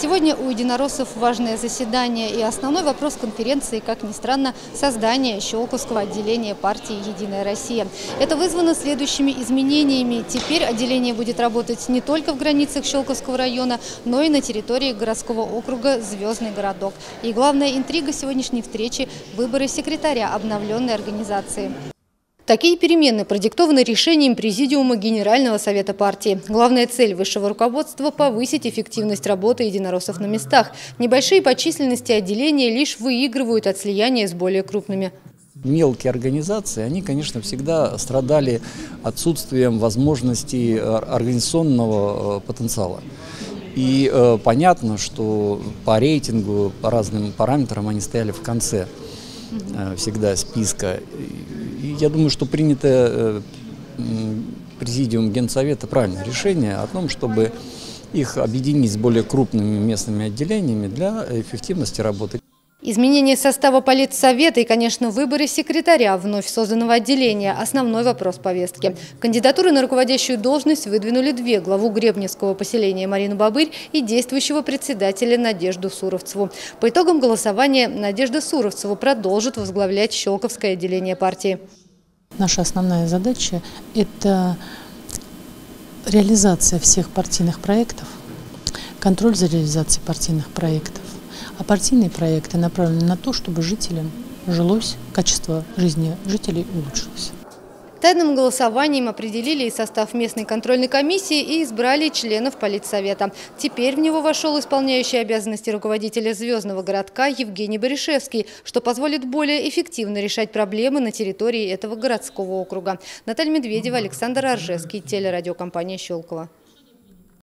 Сегодня у единороссов важное заседание и основной вопрос конференции, как ни странно, создание Щелковского отделения партии «Единая Россия». Это вызвано следующими изменениями. Теперь отделение будет работать не только в границах Щелковского района, но и на территории городского округа «Звездный городок». И главная интрига сегодняшней встречи – выборы секретаря обновленной организации. Такие перемены продиктованы решением Президиума Генерального совета партии. Главная цель высшего руководства – повысить эффективность работы единороссов на местах. Небольшие по численности отделения лишь выигрывают от слияния с более крупными. Мелкие организации, они, конечно, всегда страдали отсутствием возможностей организационного потенциала. И понятно, что по рейтингу, по разным параметрам они стояли в конце всегда списка. Я думаю, что принято Президиум Генсовета правильное решение о том, чтобы их объединить с более крупными местными отделениями для эффективности работы. Изменение состава политсовета и, конечно, выборы секретаря вновь созданного отделения – основной вопрос повестки. Кандидатуры на руководящую должность выдвинули две – главу Гребневского поселения Марину Бобырь и действующего председателя Надежду Суровцеву. По итогам голосования Надежда Суровцева продолжит возглавлять Щелковское отделение партии. Наша основная задача – это реализация всех партийных проектов, контроль за реализацией партийных проектов. А партийные проекты направлены на то, чтобы жителям жилось, качество жизни жителей улучшилось. Тайным голосованием определили и состав местной контрольной комиссии и избрали членов политсовета. Теперь в него вошел исполняющий обязанности руководителя Звездного городка Евгений Боришевский, что позволит более эффективно решать проблемы на территории этого городского округа. Наталья Медведева, Александр Аржевский, телерадиокомпания «Щелково».